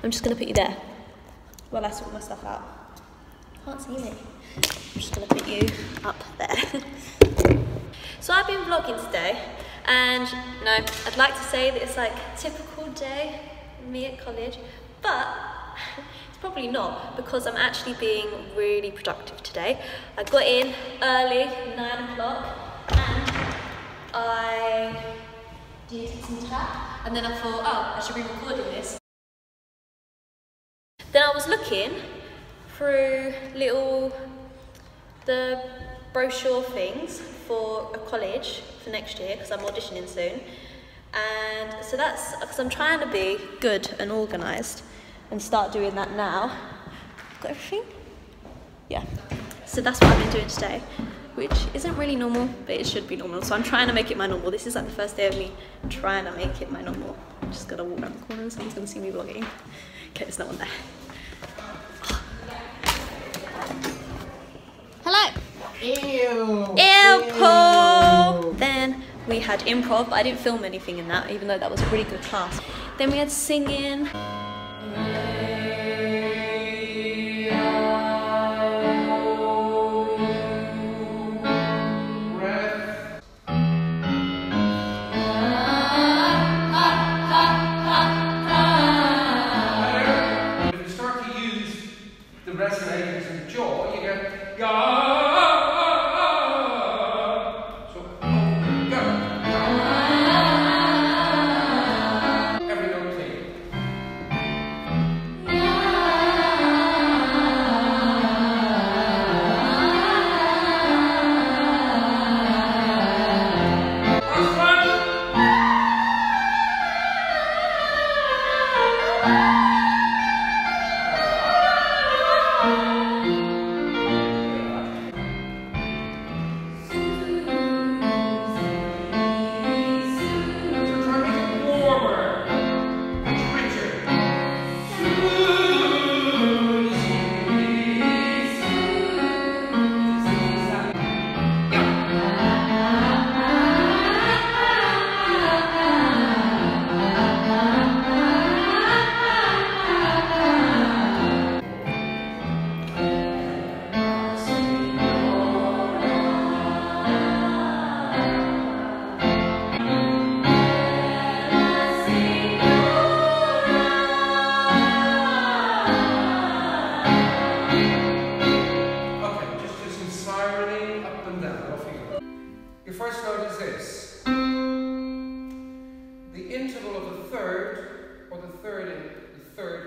I'm just going to put you there while I sort my stuff out. Can't see me. I'm just going to put you up there. So I've been vlogging today, and no, I'd like to say that it's like a typical day, me at college, but it's probably not, because I'm actually being really productive today. I got in early, 9 o'clock, and I did some chat, and then I thought, oh, I should be recording this. Then I was looking through the brochure things for a college for next year, because I'm auditioning soon. And so that's, because I'm trying to be good and organised and start doing that now. Got everything? Yeah. So that's what I've been doing today, which isn't really normal, but it should be normal. So I'm trying to make it my normal. This is like the first day of me trying to make it my normal. I'm just gonna walk around the corner and someone's gonna see me vlogging. Okay, there's no one there. Hello. Ew. Ew, Paul. Then We had improv, but I didn't film anything in that, even though that was a really good class. Then we had singing.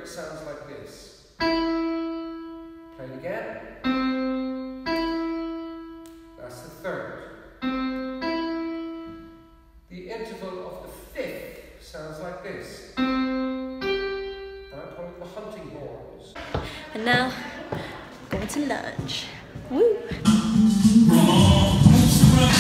Sounds like this. Play it again. That's the third. The interval of the fifth sounds like this. And I call it the hunting horns. And now, going to lunch.